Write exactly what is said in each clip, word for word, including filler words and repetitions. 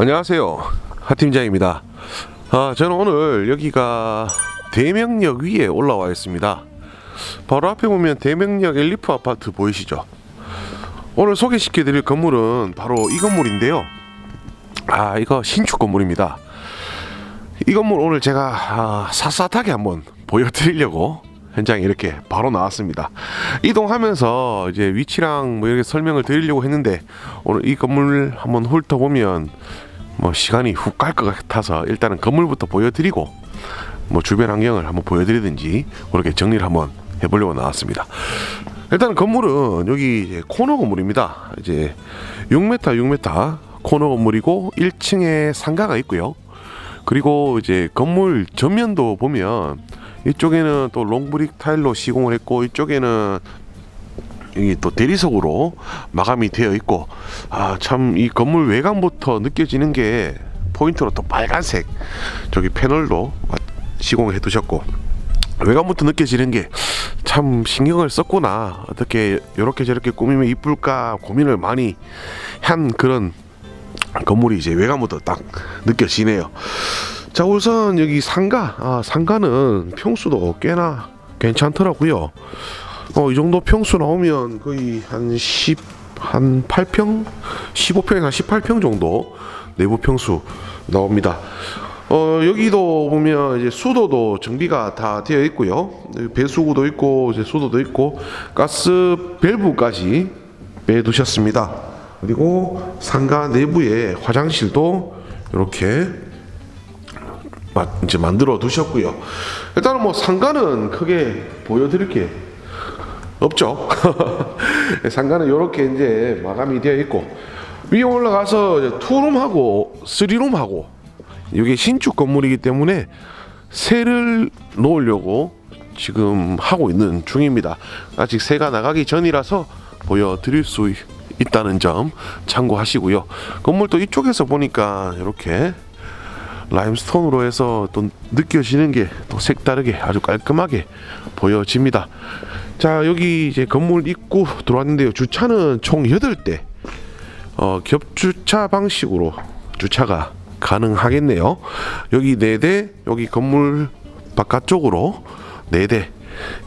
안녕하세요, 하팀장입니다. 아, 저는 오늘 여기가 대명역 위에 올라와 있습니다. 바로 앞에 보면 대명역 엘리프 아파트 보이시죠? 오늘 소개시켜 드릴 건물은 바로 이 건물인데요, 아 이거 신축 건물입니다. 이 건물 오늘 제가 아, 샅샅하게 한번 보여드리려고 현장에 이렇게 바로 나왔습니다. 이동하면서 이제 위치랑 뭐 이렇게 설명을 드리려고 했는데, 오늘 이 건물 한번 훑어보면 뭐 시간이 훅 갈 것 같아서 일단은 건물부터 보여드리고 뭐 주변 환경을 한번 보여드리든지 그렇게 정리를 한번 해보려고 나왔습니다. 일단 건물은 여기 이제 코너 건물입니다. 이제 육 미터 육 미터 코너 건물이고 일 층에 상가가 있고요. 그리고 이제 건물 전면도 보면 이쪽에는 또 롱브릭 타일로 시공을 했고, 이쪽에는 여기 또 대리석으로 마감이 되어 있고, 아 참 이 건물 외관부터 느껴지는 게 포인트로 또 빨간색 저기 패널로 시공을 해 두셨고, 외관부터 느껴지는 게 참 신경을 썼구나, 어떻게 이렇게 저렇게 꾸미면 이쁠까 고민을 많이 한 그런 건물이 이제 외관부터 딱 느껴지네요. 자, 우선 여기 상가, 아, 상가는 평수도 꽤나 괜찮더라고요. 어, 이 정도 평수 나오면 거의 한 십, 한 팔 평, 십오 평에서 십팔 평 정도 내부 평수 나옵니다. 어, 여기도 보면 이제 수도도 정비가 다 되어 있고요. 배수구도 있고, 이제 수도도 있고, 가스 밸브까지 빼두셨습니다. 그리고 상가 내부에 화장실도 이렇게 이제 만들어 두셨고요. 일단은 뭐 상가는 크게 보여드릴 게 없죠. 상가는 이렇게 이제 마감이 되어 있고, 위에 올라가서 투룸하고 쓰리룸하고, 이게 신축 건물이기 때문에 세를 놓으려고 지금 하고 있는 중입니다. 아직 세가 나가기 전이라서 보여드릴 수 있다는 점 참고하시고요. 건물도 이쪽에서 보니까 이렇게 라임스톤으로 해서 또 느껴지는 게 또 색다르게 아주 깔끔하게 보여집니다. 자, 여기 이제 건물 입구 들어왔는데요, 주차는 총 여덟 대 어, 겹주차 방식으로 주차가 가능하겠네요. 여기 네 대, 여기 건물 바깥쪽으로 네 대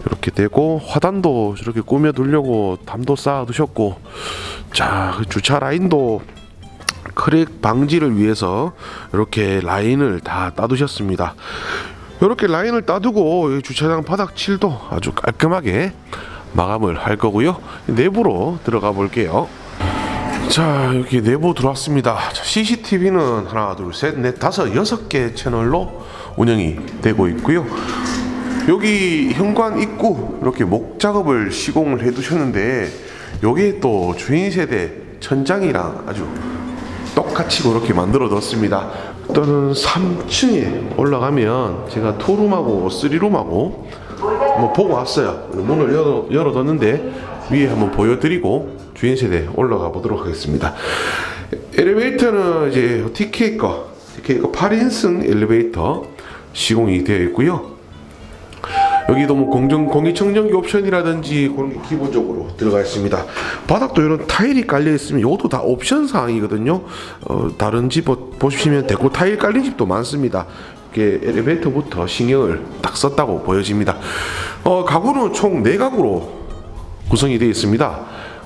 이렇게 되고, 화단도 이렇게 꾸며 두려고 담도 쌓아 두셨고, 자, 그 주차 라인도 크랙 방지를 위해서 이렇게 라인을 다 따두셨습니다. 이렇게 라인을 따두고 주차장 바닥 칠도 아주 깔끔하게 마감을 할 거고요. 내부로 들어가 볼게요. 자, 여기 내부 들어왔습니다. 씨씨티비는 하나 둘 셋 넷 다섯 여섯 개 채널로 운영이 되고 있고요. 여기 현관 입구 이렇게 목 작업을 시공을 해 두셨는데, 여기에 또 주인 세대 천장이랑 아주 똑같이 그렇게 만들어 뒀습니다. 또는 삼 층에 올라가면 제가 투룸하고 쓰리룸하고 뭐 보고 왔어요. 문을 열어, 열어뒀는데 위에 한번 보여드리고 주인 세대 올라가 보도록 하겠습니다. 엘리베이터는 이제 티케이 거, 티케이 거 팔 인승 엘리베이터 시공이 되어 있고요. 여기도 뭐 공정, 공기청정기 옵션이라든지 그런 게 기본적으로 들어가 있습니다. 바닥도 이런 타일이 깔려 있으면 이것도 다 옵션 사항이거든요. 어, 다른 집 보시면 데코 타일 깔린 집도 많습니다. 이렇게 엘리베이터부터 신경을 딱 썼다고 보여집니다. 어, 가구는 총 네 가구로 구성이 되어 있습니다.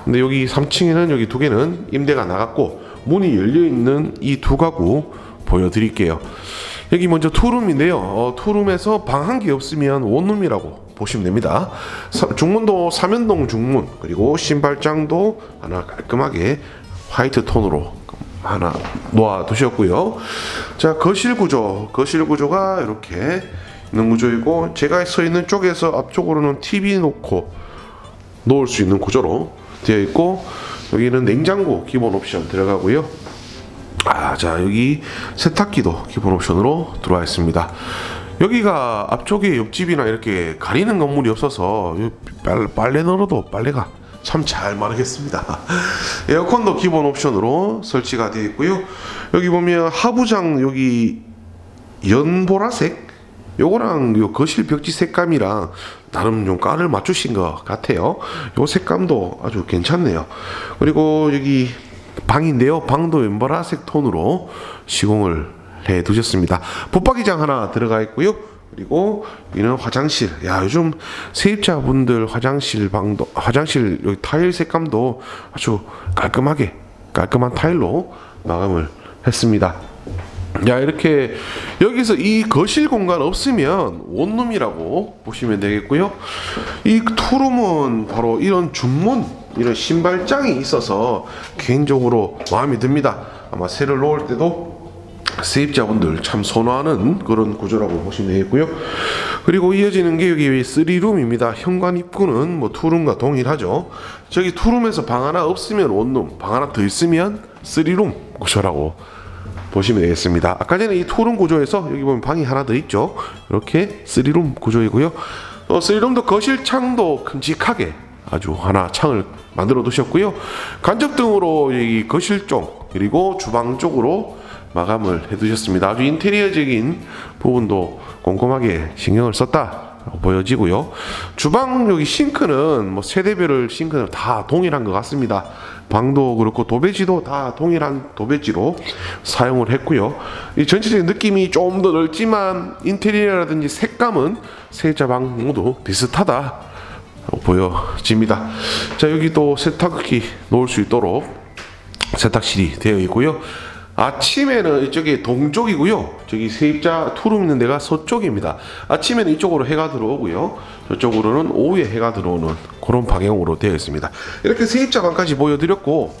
근데 여기 삼 층에는 여기 두 개는 임대가 나갔고, 문이 열려있는 이 두 가구 보여드릴게요. 여기 먼저 투룸인데요, 어, 투룸에서 방 한 개 없으면 원룸이라고 보시면 됩니다. 사, 중문도 삼 연동 중문, 그리고 신발장도 하나 깔끔하게 화이트 톤으로 하나 놓아 두셨고요. 자, 거실 구조, 거실 구조가 이렇게 있는 구조이고, 제가 서 있는 쪽에서 앞쪽으로는 티비 놓고 놓을 수 있는 구조로 되어 있고, 여기는 냉장고 기본 옵션 들어가고요. 아, 자, 여기 세탁기도 기본 옵션으로 들어와 있습니다. 여기가 앞쪽에 옆집이나 이렇게 가리는 건물이 없어서 빨래 널어도 빨래가 참 잘 마르겠습니다. 에어컨도 기본 옵션으로 설치가 되어 있고요. 여기 보면 하부장, 여기 연보라색 요거랑 요 거실 벽지 색감이랑 나름 좀 깔을 맞추신 것 같아요. 요 색감도 아주 괜찮네요. 그리고 여기 방인데요. 방도 엠버라색 톤으로 시공을 해 두셨습니다. 붙박이장 하나 들어가 있고요. 그리고 이는 화장실. 야, 요즘 세입자분들 화장실 방도, 화장실 여기 타일 색감도 아주 깔끔하게 깔끔한 타일로 마감을 했습니다. 야, 이렇게 여기서 이 거실 공간 없으면 원룸이라고 보시면 되겠고요. 이 투룸은 바로 이런 중문, 이런 신발장이 있어서 개인적으로 마음에 듭니다. 아마 새를 놓을 때도 세입자분들 참 선호하는 그런 구조라고 보시면 되겠고요. 그리고 이어지는 게 여기 쓰리룸입니다. 현관 입구는 뭐 투룸과 동일하죠. 저기 투룸에서 방 하나 없으면 원룸, 방 하나 더 있으면 쓰리룸 구조라고 보시면 되겠습니다. 아까 전에 이 투룸 구조에서 여기 보면 방이 하나 더 있죠. 이렇게 쓰리룸 구조이고요. 또 쓰리룸도 거실 창도 큼직하게 아주 하나 창을 만들어 두셨고요. 간접등으로 이 거실 쪽 그리고 주방 쪽으로 마감을 해 두셨습니다. 아주 인테리어적인 부분도 꼼꼼하게 신경을 썼다 보여지고요. 주방 여기 싱크는 뭐 세대별을 싱크는 다 동일한 것 같습니다. 방도 그렇고 도배지도 다 동일한 도배지로 사용을 했고요. 이 전체적인 느낌이 좀 더 넓지만 인테리어라든지 색감은 세입자 방 모두 비슷하다 보여집니다. 자, 여기 또 세탁기 놓을 수 있도록 세탁실이 되어 있고요. 아침에는 이쪽이 동쪽이고요. 저기 세입자 투룸 있는 데가 서쪽입니다. 아침에는 이쪽으로 해가 들어오고요. 저쪽으로는 오후에 해가 들어오는 그런 방향으로 되어 있습니다. 이렇게 세입자 방까지 보여드렸고,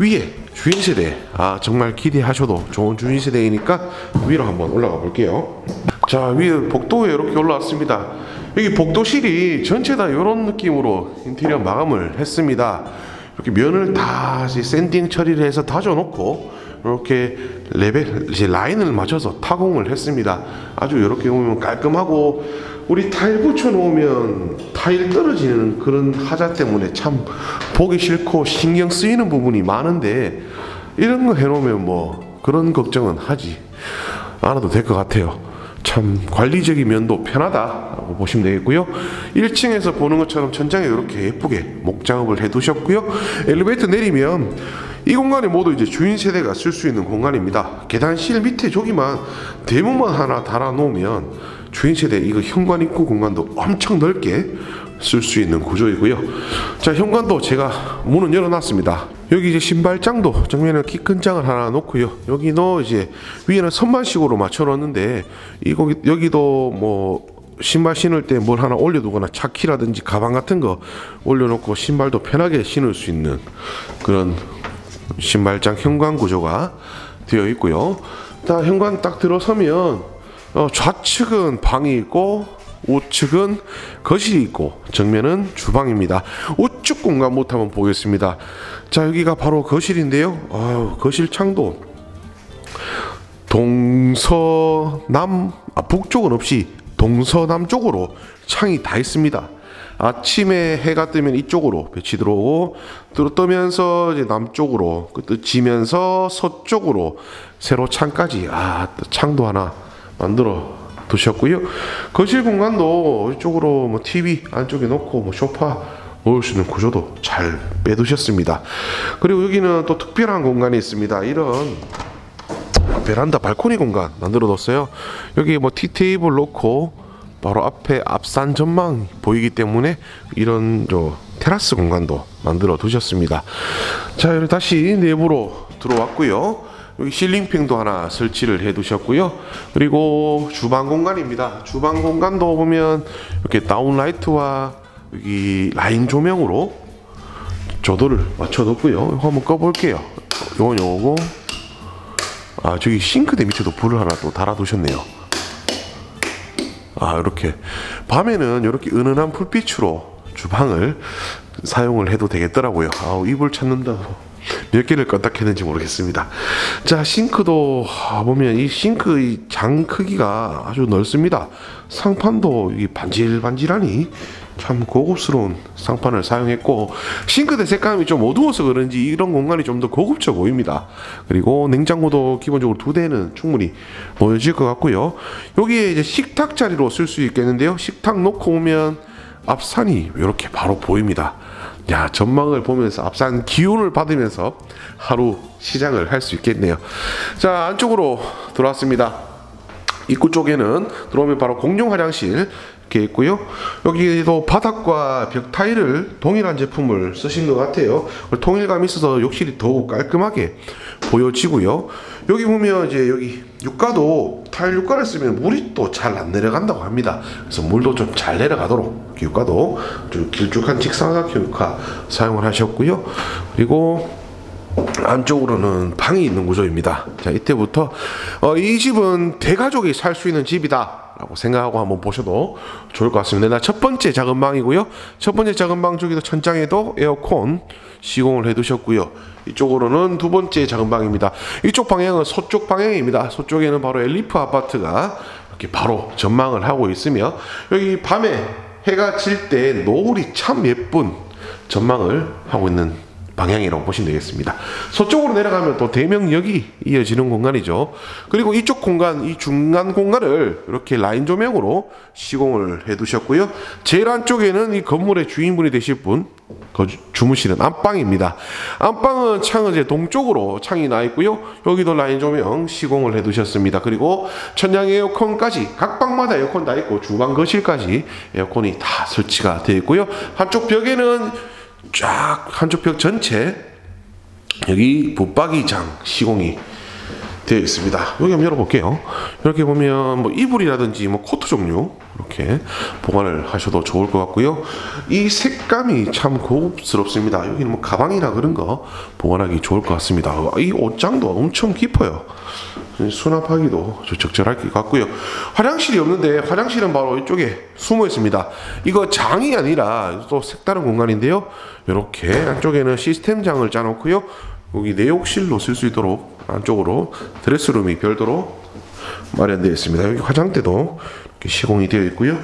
위에 주인세대, 아 정말 기대하셔도 좋은 주인세대이니까 위로 한번 올라가 볼게요. 자, 위에 복도에 이렇게 올라왔습니다. 여기 복도실이 전체 다 이런 느낌으로 인테리어 마감을 했습니다. 이렇게 면을 다 샌딩 처리를 해서 다져놓고 이렇게 레벨, 이제 라인을 맞춰서 타공을 했습니다. 아주 이렇게 보면 깔끔하고, 우리 타일 붙여놓으면 타일 떨어지는 그런 하자 때문에 참 보기 싫고 신경 쓰이는 부분이 많은데, 이런 거 해놓으면 뭐 그런 걱정은 하지 않아도 될 것 같아요. 참 관리적인 면도 편하다라고 보시면 되겠고요. 일 층에서 보는 것처럼 천장에 이렇게 예쁘게 목장업을 해 두셨고요. 엘리베이터 내리면 이 공간이 모두 이제 주인 세대가 쓸 수 있는 공간입니다. 계단실 밑에 저기만 대문만 하나 달아 놓으면 주인 세대 이거 현관 입구 공간도 엄청 넓게 쓸 수 있는 구조이고요. 자, 현관도 제가 문은 열어놨습니다. 여기 이제 신발장도 정면에 키 큰 장을 하나 놓고요. 여기도 이제 위에는 선반식으로 맞춰놨는데, 이거 여기도 뭐 신발 신을 때 뭘 하나 올려두거나 차키라든지 가방 같은 거 올려놓고 신발도 편하게 신을 수 있는 그런 신발장 현관 구조가 되어 있고요. 딱 현관 딱 들어서면 어 좌측은 방이 있고 우측은 거실이 있고 정면은 주방입니다. 우측 공간부터 한번 보겠습니다. 자, 여기가 바로 거실인데요. 아유, 거실 창도 동서남, 아, 북쪽은 없이 동서남 쪽으로 창이 다 있습니다. 아침에 해가 뜨면 이쪽으로 빛이 들어오고, 뜨면서 이제 남쪽으로 또 지면서 서쪽으로 새로 창까지, 아, 또 창도 하나 만들어 두셨고요. 거실 공간도 이쪽으로 뭐 티비 안쪽에 놓고 뭐 소파 놓을 수 있는 구조도 잘 빼두셨습니다. 그리고 여기는 또 특별한 공간이 있습니다. 이런 베란다 발코니 공간 만들어 뒀어요. 여기 뭐 티테이블 놓고 바로 앞에 앞산 전망 보이기 때문에 이런 저 테라스 공간도 만들어 두셨습니다. 자, 여기 다시 내부로 들어왔고요. 여기 실링팬도 하나 설치를 해 두셨고요. 그리고 주방 공간입니다. 주방 공간도 보면 이렇게 다운라이트와 여기 라인 조명으로 조도를 맞춰 놓고요. 한번 꺼 볼게요. 요건 요거고, 아 저기 싱크대 밑에도 불을 하나 또 달아 두셨네요. 아, 이렇게 밤에는 이렇게 은은한 불빛으로 주방을 사용을 해도 되겠더라고요. 아, 이불 찾는다고 몇 개를 껐다했는지 모르겠습니다. 자, 싱크도 보면 이 싱크의 장 크기가 아주 넓습니다. 상판도 이 반질반질하니 참 고급스러운 상판을 사용했고, 싱크대 색감이 좀 어두워서 그런지 이런 공간이 좀 더 고급져 보입니다. 그리고 냉장고도 기본적으로 두 대는 충분히 놓여질 것 같고요. 여기에 이제 식탁 자리로 쓸 수 있겠는데요. 식탁 놓고 오면 앞산이 이렇게 바로 보입니다. 야, 전망을 보면서 앞산 기운을 받으면서 하루 시작을 할 수 있겠네요. 자, 안쪽으로 들어왔습니다. 입구 쪽에는 들어오면 바로 공용 화장실 이렇게 있고요. 여기도 바닥과 벽 타일을 동일한 제품을 쓰신 것 같아요. 통일감이 있어서 욕실이 더욱 깔끔하게 보여지고요. 여기 보면 이제 여기 육가도 타일 육가를 쓰면 물이 또 잘 안 내려간다고 합니다. 그래서 물도 좀 잘 내려가도록 육가도 좀 길쭉한 직사각형 육가 사용을 하셨고요. 그리고 안쪽으로는 방이 있는 구조입니다. 자, 이때부터 어, 이 집은 대가족이 살 수 있는 집이다 라고 생각하고 한번 보셔도 좋을 것 같습니다. 일단 첫 번째 작은 방이고요. 첫 번째 작은 방 쪽에도 천장에도 에어컨 시공을 해 두셨고요. 이쪽으로는 두 번째 작은 방입니다. 이쪽 방향은 서쪽 방향입니다. 서쪽에는 바로 엘리프 아파트가 이렇게 바로 전망을 하고 있으며, 여기 밤에 해가 질 때 노을이 참 예쁜 전망을 하고 있는 방향이라고 보시면 되겠습니다. 서쪽으로 내려가면 또 대명역이 이어지는 공간이죠. 그리고 이쪽 공간, 이 중간 공간을 이렇게 라인 조명으로 시공을 해 두셨고요. 제일 안쪽에는 이 건물의 주인분이 되실 분 거주, 주무시는 안방입니다. 안방은 창은 이제 동쪽으로 창이 나 있고요. 여기도 라인 조명 시공을 해 두셨습니다. 그리고 천장 에어컨까지 각 방마다 에어컨 다 있고, 주방 거실까지 에어컨이 다 설치가 되어 있고요. 한쪽 벽에는 쫙 한쪽 벽 전체 여기 붙박이장 시공이 되어 있습니다. 여기 한번 열어볼게요. 이렇게 보면 뭐 이불이라든지 뭐 코트 종류 이렇게 보관을 하셔도 좋을 것 같고요. 이 색감이 참 고급스럽습니다. 여기는 뭐 가방이나 그런 거 보관하기 좋을 것 같습니다. 이 옷장도 엄청 깊어요. 수납하기도 적절할 것 같고요. 화장실이 없는데, 화장실은 바로 이쪽에 숨어 있습니다. 이거 장이 아니라 또 색다른 공간인데요. 이렇게 안쪽에는 시스템 장을 짜놓고요. 여기 내욕실로 쓸 수 있도록 안쪽으로 드레스룸이 별도로 마련되어 있습니다. 여기 화장대도 이렇게 시공이 되어 있고요.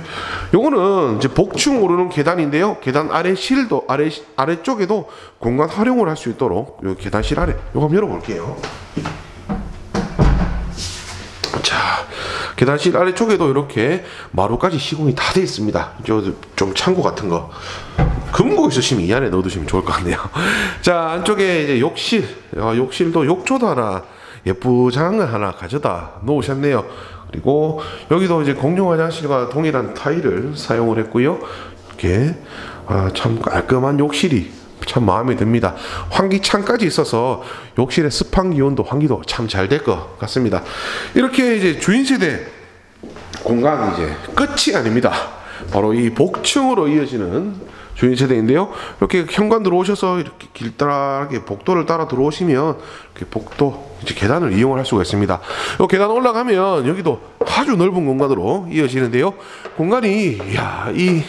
요거는 이제 복층 오르는 계단인데요. 계단 아래 실도 아래 아래쪽에도 공간 활용을 할 수 있도록 요 계단실 아래 요거 한번 열어볼게요. 자, 계단실 아래쪽에도 이렇게 마루까지 시공이 다 되어 있습니다. 좀 창고 같은 거 금고 있으시면 이 안에 넣어두시면 좋을 것 같네요. 자, 안쪽에 이제 욕실, 어, 욕실도 욕조도 하나 예쁘장을 하나 가져다 놓으셨네요. 그리고 여기도 이제 공용 화장실과 동일한 타일을 사용을 했고요. 이렇게 아, 참 깔끔한 욕실이 참 마음에 듭니다. 환기창까지 있어서 욕실의 습한 기온도 환기도 참 잘 될 것 같습니다. 이렇게 이제 주인 세대 공간 이제 끝이 아닙니다. 바로 이 복층으로 이어지는 주인 세대인데요. 이렇게 현관 들어오셔서 이렇게 길다랗게 복도를 따라 들어오시면 이렇게 복도 이제 계단을 이용을 할 수가 있습니다. 이 계단 올라가면 여기도 아주 넓은 공간으로 이어지는데요. 공간이 이야 이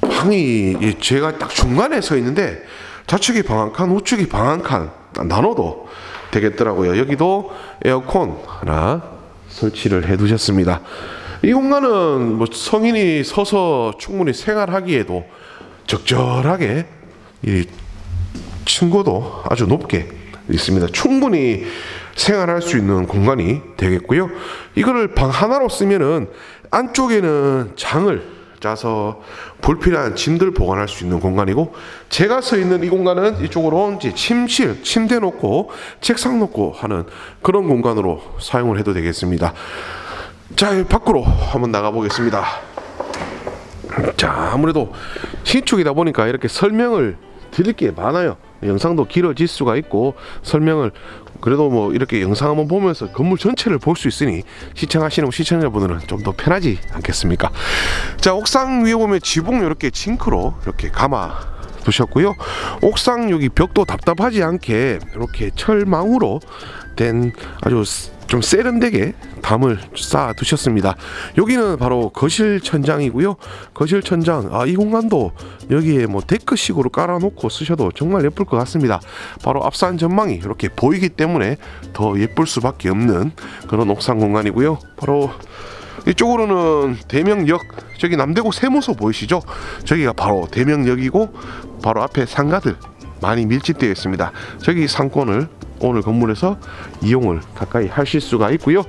방이 제가 딱 중간에 서 있는데 좌측이 방 한 칸, 우측이 방 한 칸 나눠도 되겠더라고요. 여기도 에어컨 하나 설치를 해 두셨습니다. 이 공간은 뭐 성인이 서서 충분히 생활하기에도 적절하게 이 층고도 아주 높게 있습니다. 충분히 생활할 수 있는 공간이 되겠고요. 이거를 방 하나로 쓰면은 안쪽에는 장을 짜서 불필요한 짐들 보관할 수 있는 공간이고, 제가 서 있는 이 공간은 이쪽으로 이제 침실, 침대 놓고 책상 놓고 하는 그런 공간으로 사용을 해도 되겠습니다. 자, 밖으로 한번 나가 보겠습니다. 자, 아무래도 신축이다 보니까 이렇게 설명을 드릴 게 많아요. 영상도 길어질 수가 있고, 설명을 그래도 뭐 이렇게 영상 한번 보면서 건물 전체를 볼 수 있으니 시청하시는 시청자분들은 좀 더 편하지 않겠습니까? 자, 옥상 위에 보면 지붕 이렇게 싱크로 이렇게 감아 두셨고요. 옥상 여기 벽도 답답하지 않게 이렇게 철망으로 된 아주 좀 세련되게 담을 쌓아 두셨습니다. 여기는 바로 거실 천장이고요. 거실 천장, 아, 이 공간도 여기에 뭐 데크식으로 깔아놓고 쓰셔도 정말 예쁠 것 같습니다. 바로 앞산 전망이 이렇게 보이기 때문에 더 예쁠 수밖에 없는 그런 옥상 공간이고요. 바로 이쪽으로는 대명역, 저기 남대구 세무소 보이시죠? 저기가 바로 대명역이고, 바로 앞에 상가들 많이 밀집되어 있습니다. 저기 상권을 오늘 건물에서 이용을 가까이 하실 수가 있고요.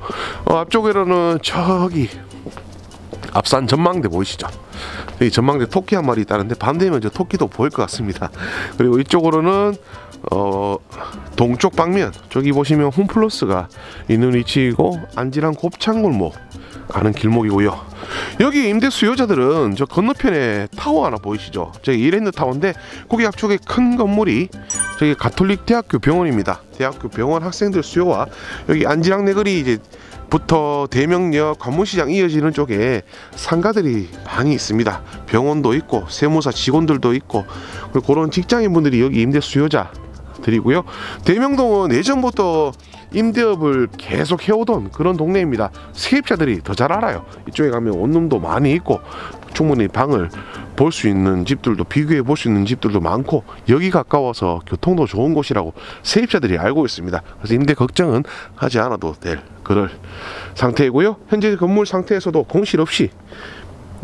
어, 앞쪽으로는 저기 앞산 전망대 보이시죠? 여기 전망대 토끼 한 마리 있다는데 밤 되면 저 토끼도 보일 것 같습니다. 그리고 이쪽으로는 어, 동쪽 방면 저기 보시면 홈플러스가 있는 위치이고 안지랑 곱창골목 가는 길목이고요. 여기 임대 수요자들은 저 건너편에 타워 하나 보이시죠? 저기 이랜드 타워인데 거기 앞쪽에 큰 건물이 저기 가톨릭 대학교 병원입니다. 대학교 병원 학생들 수요와 여기 안지랑 내거리 이제 부터 대명역 관문시장 이어지는 쪽에 상가들이 많이 있습니다. 병원도 있고 세무사 직원들도 있고 그리고 그런 직장인분들이 여기 임대 수요자들이고요. 대명동은 예전부터 임대업을 계속 해오던 그런 동네입니다. 세입자들이 더 잘 알아요. 이쪽에 가면 원룸도 많이 있고 충분히 방을 볼 수 있는 집들도 비교해 볼 수 있는 집들도 많고 여기 가까워서 교통도 좋은 곳이라고 세입자들이 알고 있습니다. 그래서 임대 걱정은 하지 않아도 될 그럴 상태이고요. 현재 건물 상태에서도 공실 없이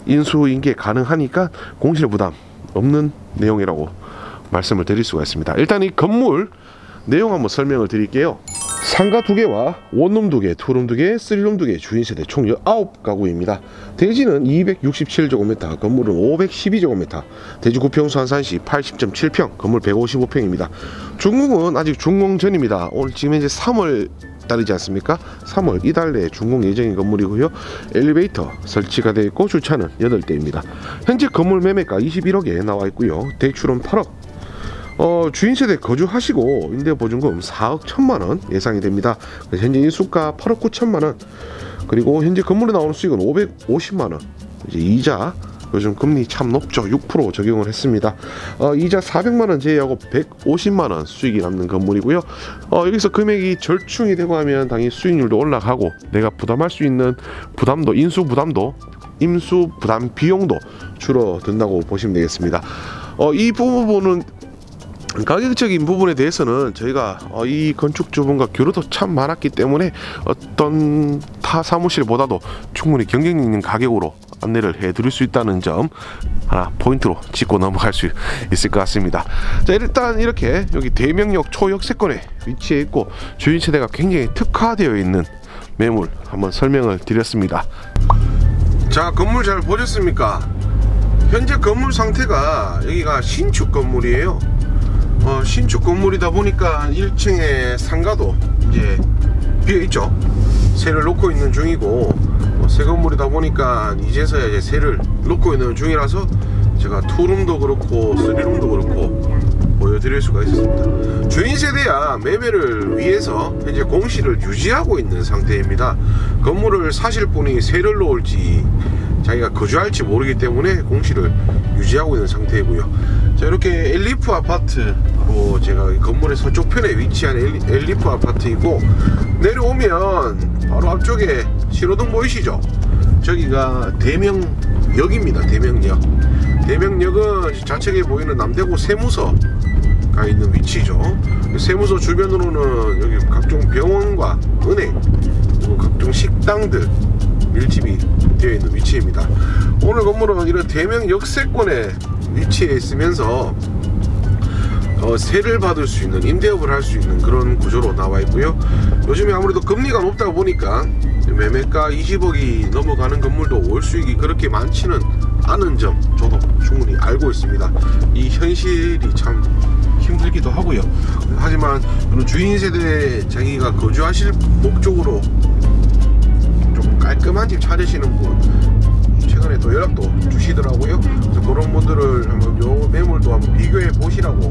인수인계 가능하니까 공실 부담 없는 내용이라고 말씀을 드릴 수가 있습니다. 일단 이 건물 내용 한번 설명을 드릴게요. 상가 두 개와 원룸 두 개, 투룸 두 개, 쓰리룸 두 개, 주인 세대 총 십구 가구입니다. 대지는 이백육십칠 제곱미터, 건물은 오백십이 제곱미터, 대지 구평수 한산시 팔십 점 칠 평, 건물 백오십오 평입니다. 준공은 아직 준공 전입니다. 오늘 지금 이제 삼월 달이지 않습니까? 삼월 이달 내에 준공 예정인 건물이고요. 엘리베이터 설치가 되어 있고 주차는 여덟 대입니다. 현재 건물 매매가 이십일억에 나와 있고요. 대출은 팔억. 어, 주인 세대 거주하시고 임대 보증금 사억 천만 원 예상이 됩니다. 현재 인수가 팔억 구천만 원. 그리고 현재 건물에 나오는 수익은 오백오십만 원. 이제 이자 요즘 금리 참 높죠. 육 퍼센트 적용을 했습니다. 어, 이자 사백만 원 제외하고 백오십만 원 수익이 남는 건물이고요. 어, 여기서 금액이 절충이 되고 하면 당연히 수익률도 올라가고 내가 부담할 수 있는 부담도 인수 부담도 임수 부담 비용도 줄어든다고 보시면 되겠습니다. 어, 이 부분은 가격적인 부분에 대해서는 저희가 이 건축주분과 교류도 참 많았기 때문에 어떤 타 사무실보다도 충분히 경쟁력 있는 가격으로 안내를 해드릴 수 있다는 점 하나 포인트로 짚고 넘어갈 수 있을 것 같습니다. 자, 일단 이렇게 여기 대명역 초역세권에 위치해 있고 주인 세대가 굉장히 특화되어 있는 매물 한번 설명을 드렸습니다. 자, 건물 잘 보셨습니까? 현재 건물 상태가 여기가 신축 건물이에요. 어, 신축 건물이다 보니까 일 층에 상가도 이제 비어있죠. 세를 놓고 있는 중이고 어, 새 건물이다 보니까 이제서야 이제 세를 놓고 있는 중이라서 제가 투룸도 그렇고 쓰리룸도 그렇고 보여드릴 수가 있었습니다. 주인 세대야 매매를 위해서 현재 공실을 유지하고 있는 상태입니다. 건물을 사실 분이 세를 놓을지 자기가 거주할지 모르기 때문에 공실을 유지하고 있는 상태이고요. 자, 이렇게 엘리프 아파트고 제가 건물의 서쪽 편에 위치한 엘리프 아파트이고 내려오면 바로 앞쪽에 신호등 보이시죠? 저기가 대명역입니다. 대명역. 대명역은 좌측에 보이는 남대구 세무서가 있는 위치죠. 세무서 주변으로는 여기 각종 병원과 은행 그리고 각종 식당들 밀집이 되어 있는 위치입니다. 오늘 건물은 이런 대명역세권에 위치에 있으면서 어, 세를 받을 수 있는 임대업을 할 수 있는 그런 구조로 나와 있고요. 요즘에 아무래도 금리가 높다 보니까 매매가 이십억이 넘어가는 건물도 월 수익이 그렇게 많지는 않은 점 저도 충분히 알고 있습니다. 이 현실이 참 힘들기도 하고요. 하지만 주인 세대에 자기가 거주하실 목적으로 좀 깔끔한 집 찾으시는 분 최근에 또 연락도 주시더라고요. 그래서 그런 분들을 한번 요 매물도 한번 비교해 보시라고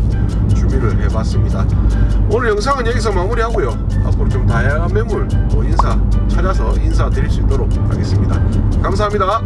준비를 해봤습니다. 오늘 영상은 여기서 마무리하고요. 앞으로 좀 다양한 매물 또 인사 찾아서 인사 드릴 수 있도록 하겠습니다. 감사합니다.